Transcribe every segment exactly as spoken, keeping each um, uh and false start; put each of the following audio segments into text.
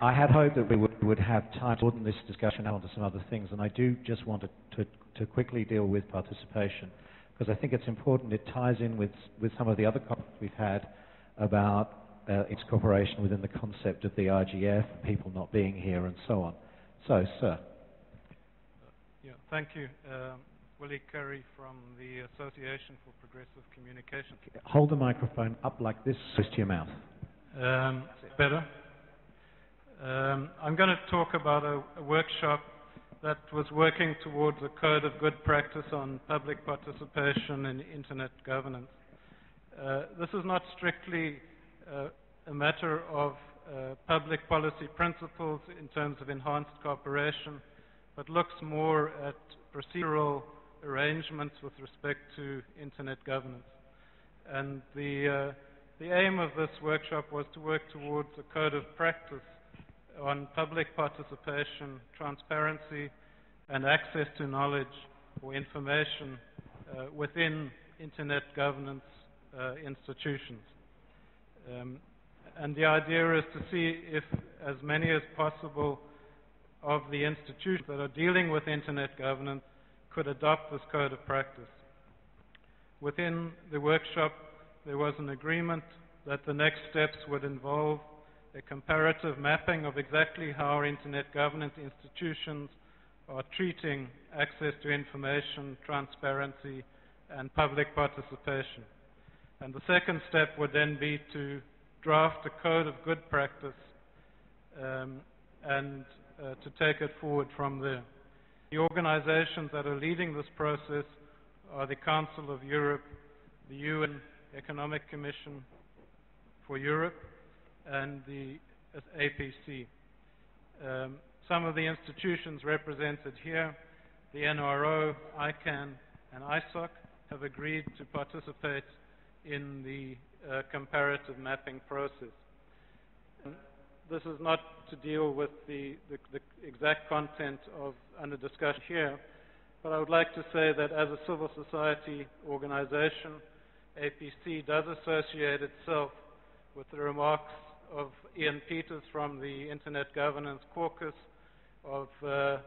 I had hoped that we would, would have time to broaden this discussion out onto some other things, and I do just want to, to, to quickly deal with participation, because I think it's important. It ties in with, with some of the other comments we've had about uh, its incorporation within the concept of the I G F, people not being here, and so on. So, sir. Yeah, thank you. Um, Willie Curry from the Association for Progressive Communications. Hold the microphone up like this, close to your mouth. Um, better. Um, I'm going to talk about a, a workshop that was working towards a code of good practice on public participation in Internet governance. Uh, this is not strictly uh, a matter of uh, public policy principles in terms of enhanced cooperation, but looks more at procedural arrangements with respect to Internet governance. And the, uh, the aim of this workshop was to work towards a code of practice on public participation, transparency, and access to knowledge or information uh, within Internet governance uh, institutions. Um, and the idea is to see if as many as possible of the institutions that are dealing with Internet governance could adopt this code of practice. Within the workshop, there was an agreement that the next steps would involve a comparative mapping of exactly how our Internet governance institutions are treating access to information, transparency, and public participation. And the second step would then be to draft a code of good practice um, and uh, to take it forward from there. The organizations that are leading this process are the Council of Europe, the U N Economic Commission for Europe, and the A P C. Um, some of the institutions represented here, the N R O, ICANN, and I S O C, have agreed to participate in the uh, comparative mapping process. And this is not to deal with the, the, the exact content of under discussion here, but I would like to say that as a civil society organization, A P C does associate itself with the remarks of Ian Peters from the Internet Governance Caucus, of uh,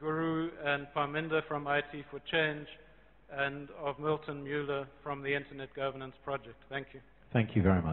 Guru and Parminder from I T for Change, and of Milton Mueller from the Internet Governance Project. Thank you. Thank you very much.